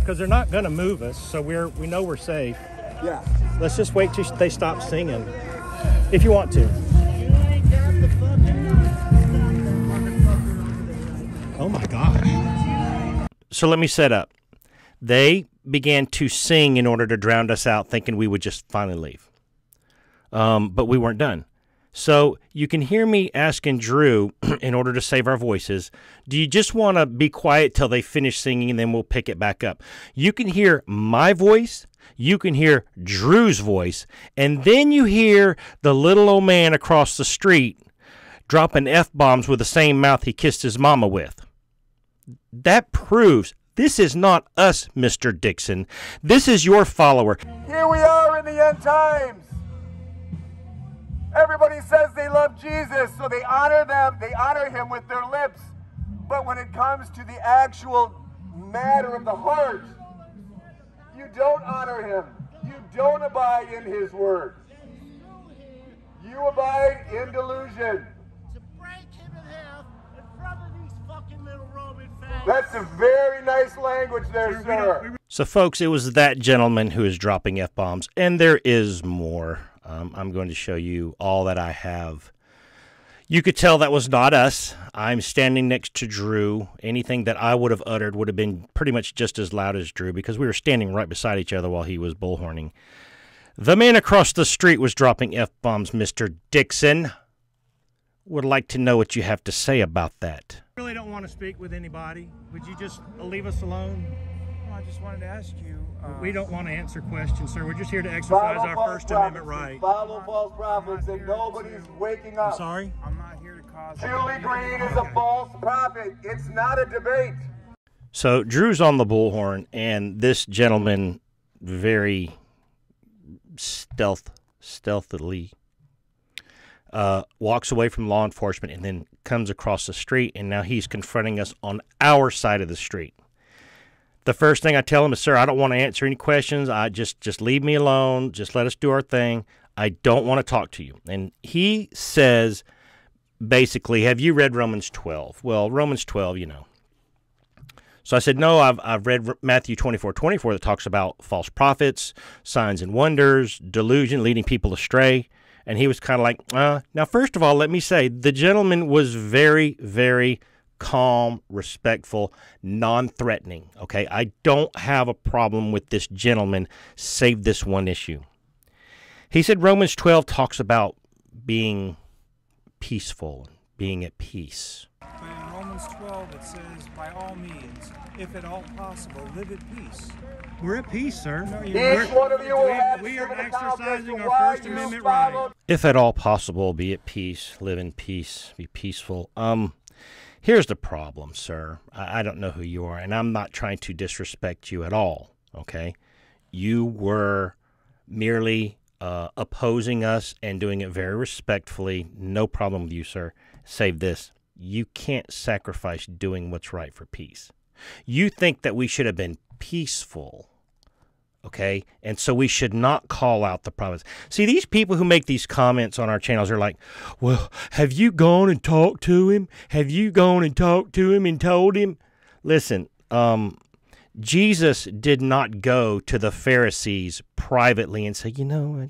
Because they're not going to move us, so we know we're safe. Yeah. Let's just wait till they stop singing, if you want to. Oh, my gosh. So let me set up. They began to sing in order to drown us out, thinking we would just finally leave. But we weren't done. So you can hear me asking Drew, in order to save our voices, do you just want to be quiet till they finish singing and then we'll pick it back up? You can hear my voice, you can hear Drew's voice, and then you hear the little old man across the street dropping F-bombs with the same mouth he kissed his mama with. That proves this is not us, Mr. Dixon. This is your follower. Here we are in the end times. Everybody says they love Jesus, so they honor them. They honor him with their lips. But when it comes to the actual matter of the heart, you don't honor him. You don't abide in his word. You abide in delusion. To break him in half in front of these fucking little Roman fans. That's a very nice language there, sir. So, folks, it was that gentleman who is dropping F-bombs, and there is more. I'm going to show you all that I have. You could tell that was not us. I'm standing next to Drew. Anything that I would have uttered would have been pretty much just as loud as Drew because we were standing right beside each other while he was bullhorning. The man across the street was dropping F-bombs, Mr. Dixon. Would like to know what you have to say about that. I really don't want to speak with anybody. Would you just leave us alone? I just wanted to ask you. We don't want to answer questions, sir. We're just here to exercise our First Amendment right. Follow false prophets, and nobody's waking up. I'm sorry? I'm not here to cause... Julie Green is a false prophet. It's not a debate. So Drew's on the bullhorn, and this gentleman very stealthily walks away from law enforcement and then comes across the street, and now he's confronting us on our side of the street. The first thing I tell him is, sir, I don't want to answer any questions. I just leave me alone. Just let us do our thing. I don't want to talk to you. And he says, basically, have you read Romans 12? Well, Romans 12, you know. So I said, no, I've read Matthew 24:24 that talks about false prophets, signs and wonders, delusion, leading people astray. And he was kind of like, now, first of all, let me say, the gentleman was very, very calm, respectful, non-threatening, okay? I don't have a problem with this gentleman, save this one issue. He said Romans 12 talks about being peaceful, being at peace. But in Romans 12, it says, by all means, if at all possible, live at peace. We're at peace, sir. No, we are exercising our First Amendment right. If at all possible, be at peace, live in peace, be peaceful. Here's the problem, sir. I don't know who you are, and I'm not trying to disrespect you at all, okay? You were merely opposing us and doing it very respectfully. No problem with you, sir. Save this. You can't sacrifice doing what's right for peace. You think that we should have been peaceful, okay? And so we should not call out the prophets. See, these people who make these comments on our channels are like, well, have you gone and talked to him? Have you gone and talked to him and told him? Listen, Jesus did not go to the Pharisees privately and say, you know,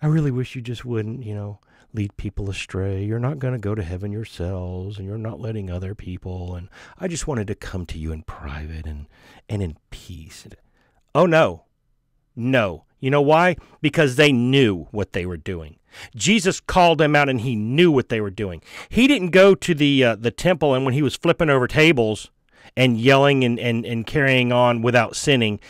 I really wish you just wouldn't, you know, lead people astray. You're not going to go to heaven yourselves, and you're not letting other people. And I just wanted to come to you in private and in peace. Oh, no. No. You know why? Because they knew what they were doing. Jesus called them out, and he knew what they were doing. He didn't go to the temple, and when he was flipping over tables and yelling and carrying on without sinning,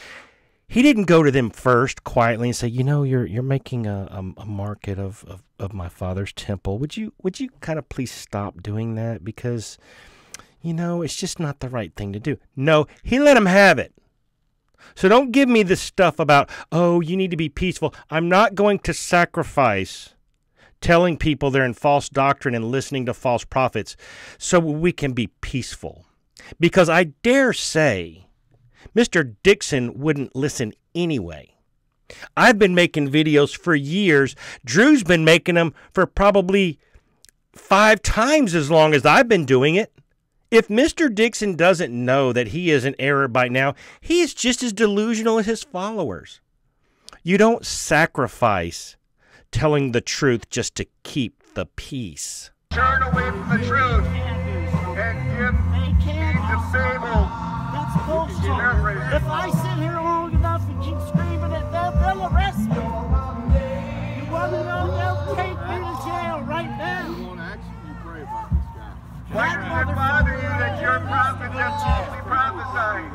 he didn't go to them first quietly and say, you know, you're making a market of my Father's temple. Would you kind of please stop doing that? Because, you know, it's just not the right thing to do. No, he let them have it. So don't give me this stuff about, oh, you need to be peaceful. I'm not going to sacrifice telling people they're in false doctrine and listening to false prophets so we can be peaceful. Because I dare say Mr. Dixon wouldn't listen anyway. I've been making videos for years. Drew's been making them for probably 5 times as long as I've been doing it. If Mr. Dixon doesn't know that he is in error by now, he is just as delusional as his followers. You don't sacrifice telling the truth just to keep the peace. Turn away from the truth and give the fable. That's bullshit. If I sit here long enough and keep screaming at them, they'll arrest me. You want to know? They'll take me to jail right now. Why does it bother you that your prophet just falsely prophesying?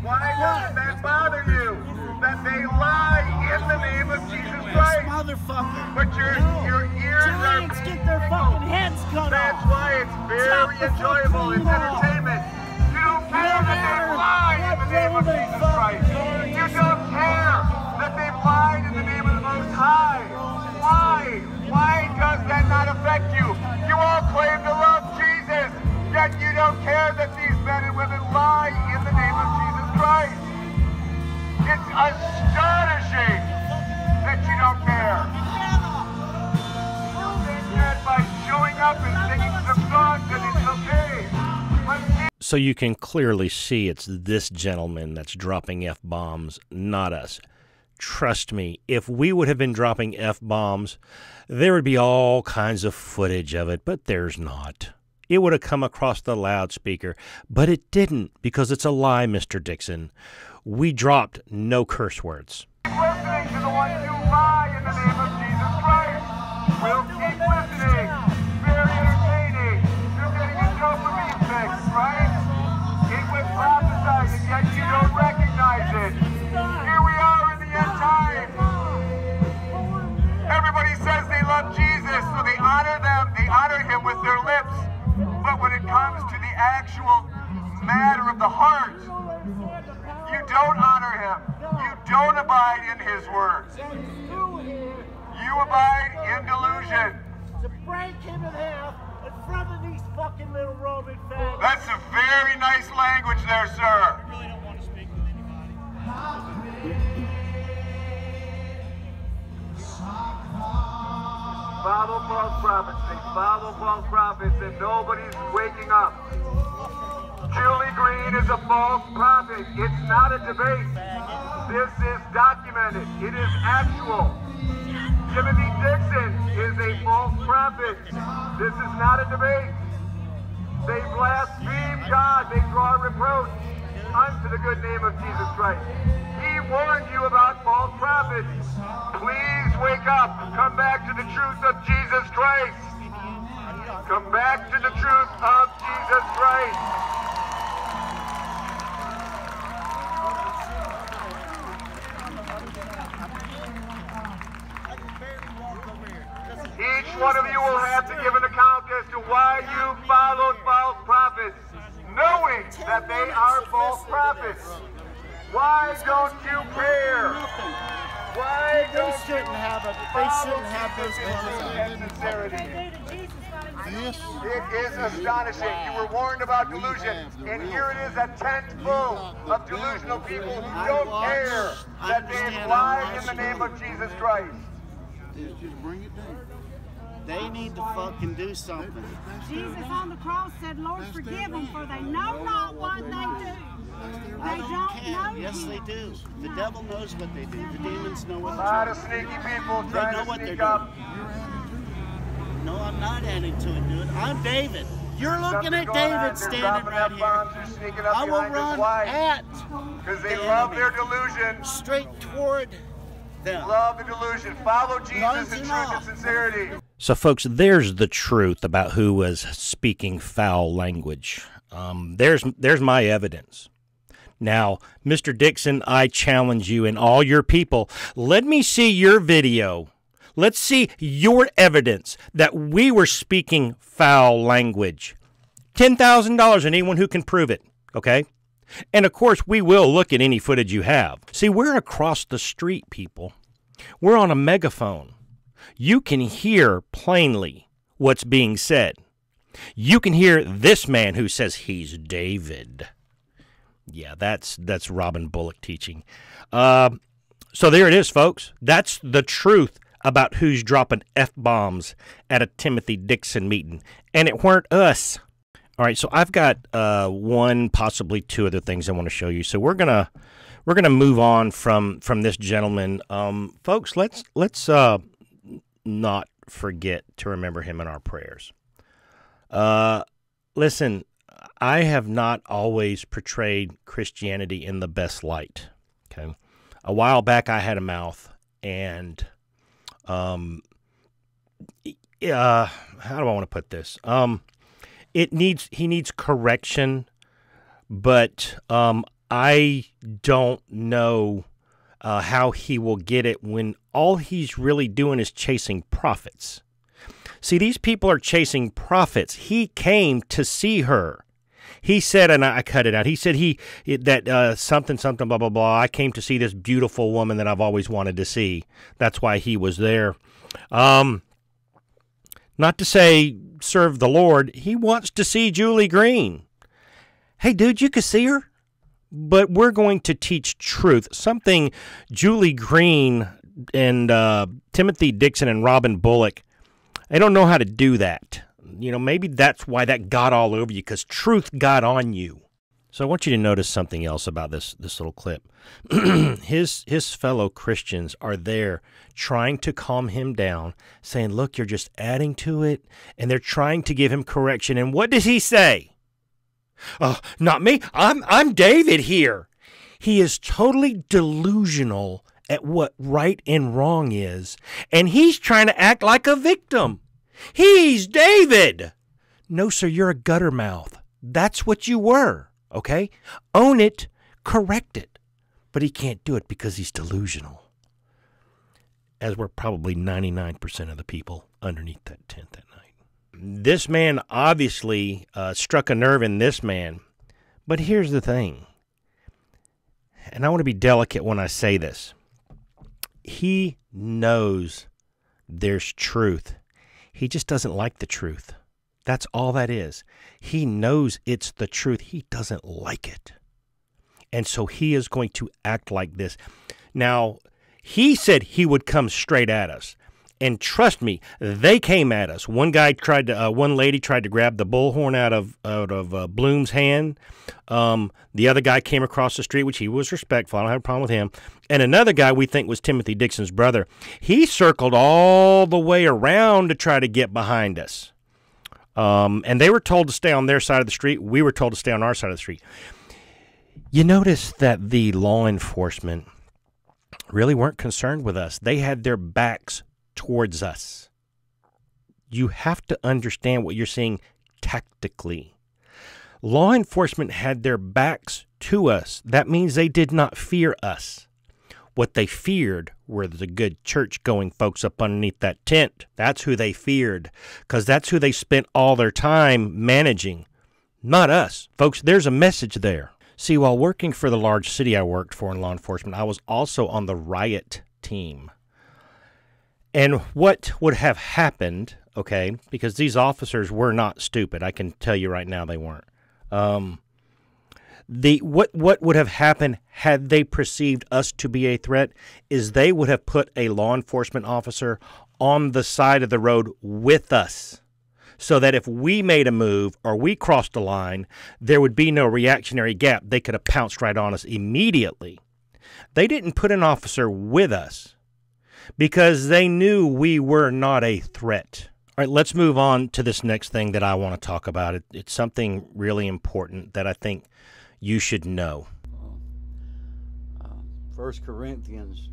Why does that bother you that they lie in the name of Jesus Christ? Motherfucker. But your ears are tickled. Giants get their fucking heads cut off. That's why it's very enjoyable. It's entertainment. You don't care that they lie in the name of Jesus Christ. You don't care that they lied in the name of the Most High. Why? Why does that not affect you? You all claim to love Jesus. Yet you don't care that these men and women lie in the name of Jesus Christ. It's astonishing that you don't care. By showing up and singing some songs that it's okay. So you can clearly see it's this gentleman that's dropping F-bombs, not us. Trust me, if we would have been dropping F-bombs, there would be all kinds of footage of it, but there's not. It would have come across the loudspeaker, but it didn't, because it's a lie, Mr. Dixon. We dropped no curse words. Keep listening to the ones who lie in the name of Jesus Christ. We'll keep listening. Very entertaining. You're getting yourself a remix, right? It was prophesied, and yet you don't recognize it. Here we are in the end time. Everybody says they love Jesus, so they honor them. They honor him with their lips. But when it comes to the actual matter of the heart, you don't honor him. You don't abide in his words. You abide in delusion. To break him in half in front of these fucking little Roman fans. That's a very nice language there, sir. I really don't want to speak with anybody. Follow false prophets. They follow false prophets, and nobody's waking up. Julie Green is a false prophet. It's not a debate. This is documented. It is actual. Timothy Dixon is a false prophet. This is not a debate. They blaspheme God. They draw reproach unto the good name of Jesus Christ. He warned you about false prophets. Please wake up. Come back to the truth of Jesus Christ. Come back to the truth of Jesus Christ. Each one of you will have to give an account as to why you followed false prophets, knowing that they are false prophets. Why don't you care? Why don't you have a sincerity? It is astonishing. You were warned about delusion, and here it is, a tent full of delusional people who don't care that they've lied in the name of Jesus Christ. Just bring it down. They need to fucking do something. Jesus on the cross said, Lord, forgive them, for they know not what they do. They don't know. Yes, they do. The devil knows what they do. The demons know what they do. A lot of sneaky people trying to sneak up. No, I'm not adding to it, dude. I'm David. You're looking at David standing right here. I will run at because they love their delusion. Straight toward them. Love the delusion. Follow Jesus in truth and sincerity. So, folks, there's the truth about who was speaking foul language. There's my evidence. Now, Mr. Dixon, I challenge you and all your people, let me see your video. Let's see your evidence that we were speaking foul language. $10,000 on anyone who can prove it, okay? And, of course, we will look at any footage you have. See, we're across the street, people. We're on a megaphone. You can hear plainly what's being said. You can hear this man who says he's David. Yeah, that's Robin Bullock teaching. So there it is, folks. That's the truth about who's dropping F-bombs at a Timothy Dixon meeting. And it weren't us. All right, so I've got one, possibly two other things I want to show you. So we're gonna move on from this gentleman. Folks, let's not forget to remember him in our prayers. Listen, I have not always portrayed Christianity in the best light. Okay, a while back I had a mouth, and how do I want to put this? He needs correction, but I don't know how he will get it when all he's really doing is chasing prophets. See, these people are chasing prophets. He came to see her. He said, and I cut it out, he said that something, something, blah, blah, blah, I came to see this beautiful woman that I've always wanted to see. That's why he was there. Not to say serve the Lord. He wants to see Julie Green. Hey, dude, you could see her, but we're going to teach truth, something Julie Green and Timothy Dixon and Robin Bullock, I don't know how to do that. You know, maybe that's why that got all over you, because truth got on you. So I want you to notice something else about this little clip. His fellow Christians are there trying to calm him down, saying, look, you're just adding to it, and they're trying to give him correction. And what does he say? Oh, not me. I'm David here. He is totally delusional at what right and wrong is, and he's trying to act like a victim. He's David. No, sir, you're a gutter mouth. That's what you were, okay? Own it, correct it. But he can't do it because he's delusional, as were probably 99% of the people underneath that tent that night. This man obviously struck a nerve in this man, but here's the thing, and I want to be delicate when I say this. He knows there's truth. He just doesn't like the truth. That's all that is. He knows it's the truth. He doesn't like it. And so he is going to act like this. Now, he said he would come straight at us. And trust me, they came at us. One lady tried to grab the bullhorn out of Bloom's hand. The other guy came across the street, which he was respectful. I don't have a problem with him. And another guy we think was Timothy Dixon's brother. He circled all the way around to try to get behind us. And they were told to stay on their side of the street. We were told to stay on our side of the street. You notice that the law enforcement really weren't concerned with us. They had their backs towards us. You have to understand what you're seeing tactically. Law enforcement had their backs to us. That means they did not fear us. What they feared were the good church-going folks up underneath that tent. That's who they feared, because that's who they spent all their time managing, not us. Folks, there's a message there. See, while working for the large city I worked for in law enforcement, I was also on the riot team. And what would have happened, okay, because these officers were not stupid. I can tell you right now they weren't. What would have happened had they perceived us to be a threat is they would have put a law enforcement officer on the side of the road with us so that if we made a move or we crossed the line, there would be no reactionary gap. They could have pounced right on us immediately. They didn't put an officer with us, because they knew we were not a threat. All right, let's move on to this next thing that I want to talk about. It's something really important that I think you should know. First Corinthians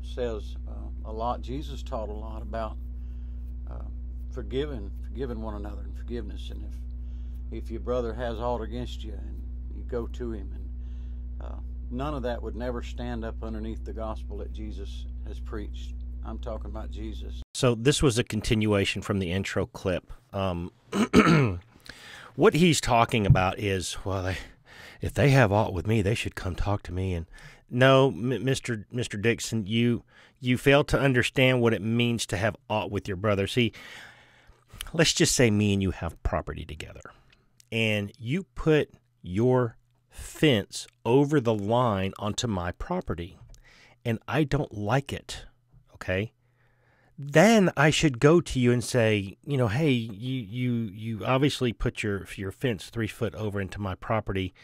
says a lot. Jesus taught a lot about forgiving one another and forgiveness. And if your brother has aught against you, and you go to him, and none of that would never stand up underneath the gospel that Jesus has preached. I'm talking about Jesus. So this was a continuation from the intro clip. What he's talking about is, well, if they have aught with me, they should come talk to me. And no, Mr. Dixon, you fail to understand what it means to have aught with your brother. See, let's just say me and you have property together, and you put your fence over the line onto my property, and I don't like it, okay? Then I should go to you and say, you know, hey, you obviously put your fence 3 foot over into my property.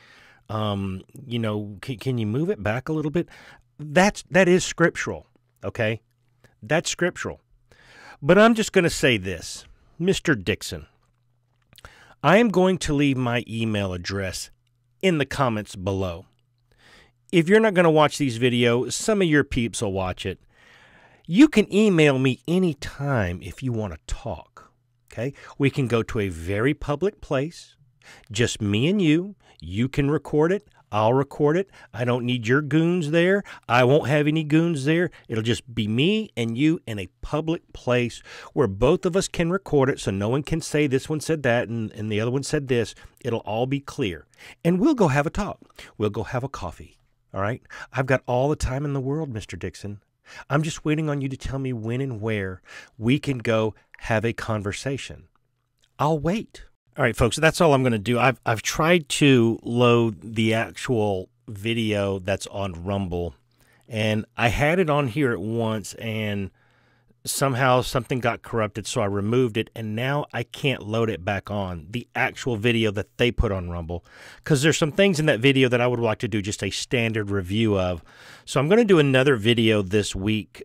You know, can you move it back a little bit? That is scriptural, okay? That's scriptural. But I'm just going to say this, Mr. Dixon, I am going to leave my email address in the comments below. If you're not going to watch these videos, some of your peeps will watch it. You can email me anytime if you want to talk, okay? We can go to a very public place, just me and you. You can record it. I'll record it. I don't need your goons there. I won't have any goons there. It'll just be me and you in a public place where both of us can record it, so no one can say this one said that and the other one said this. It'll all be clear. And we'll go have a talk. We'll go have a coffee, all right? I've got all the time in the world, Mr. Dixon. I'm just waiting on you to tell me when and where we can go have a conversation. I'll wait. All right, folks, that's all I'm going to do. I've tried to load the actual video that's on Rumble, and I had it on here at once, and somehow something got corrupted, so I removed it, and now I can't load it back on, the actual video that they put on Rumble, because there's some things in that video that I would like to do just a standard review of. So I'm going to do another video this week,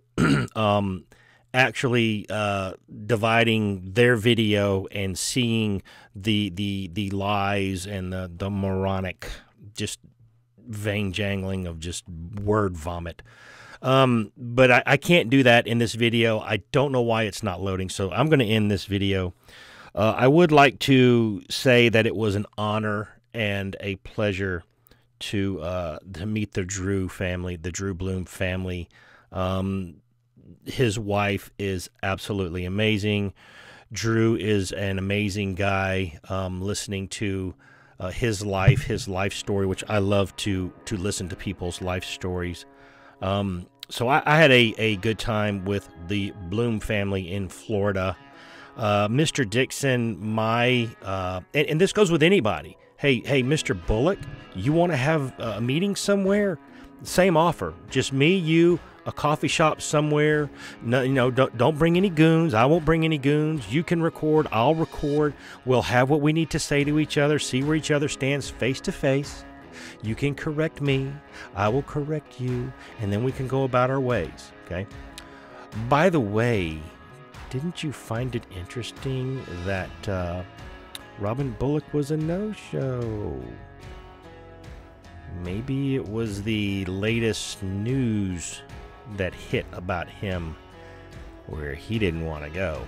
actually dividing their video and seeing the lies and the moronic just vein jangling of just word vomit. But I can't do that in this video. I don't know why it's not loading, so I'm going to end this video. I would like to say that it was an honor and a pleasure to meet the Drew family, the Drew Bloom family. His wife is absolutely amazing. Drew is an amazing guy. Listening to his life story, which I love to listen to people's life stories. So I had a good time with the Bloom family in Florida. Mr. Dixon, and this goes with anybody. Hey, Mr. Bullock, you want to have a meeting somewhere? Same offer. Just me, you, a coffee shop somewhere. No, you know, don't bring any goons. I won't bring any goons. You can record. I'll record. We'll have what we need to say to each other, see where each other stands face to face. You can correct me, I will correct you, and then we can go about our ways, okay? By the way, didn't you find it interesting that Robin Bullock was a no-show? Maybe it was the latest news that hit about him where he didn't want to go.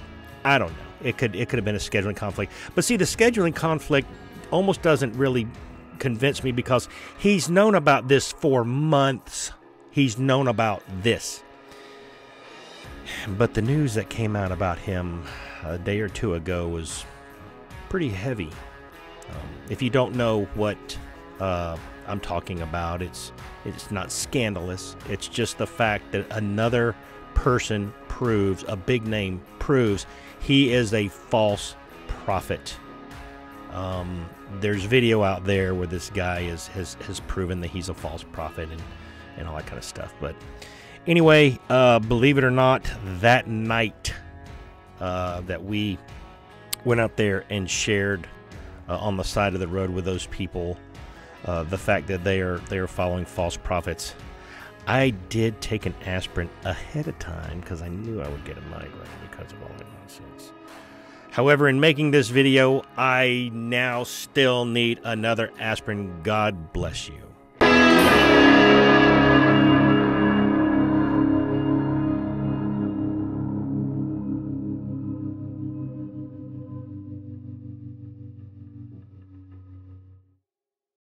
I don't know. It could have been a scheduling conflict. But see, the scheduling conflict almost doesn't really convince me, because he's known about this for months. He's known about this. But the news that came out about him a day or two ago was pretty heavy. If you don't know what I'm talking about, it's not scandalous. It's just the fact that another person proves, a big name proves, he is a false prophet. There's video out there where this guy has proven that he's a false prophet and all that kind of stuff. But anyway, believe it or not, that night that we went out there and shared on the side of the road with those people, the fact that they are following false prophets, I did take an aspirin ahead of time because I knew I would get a migraine because of all that nonsense. However, in making this video, I now still need another aspirin. God bless you.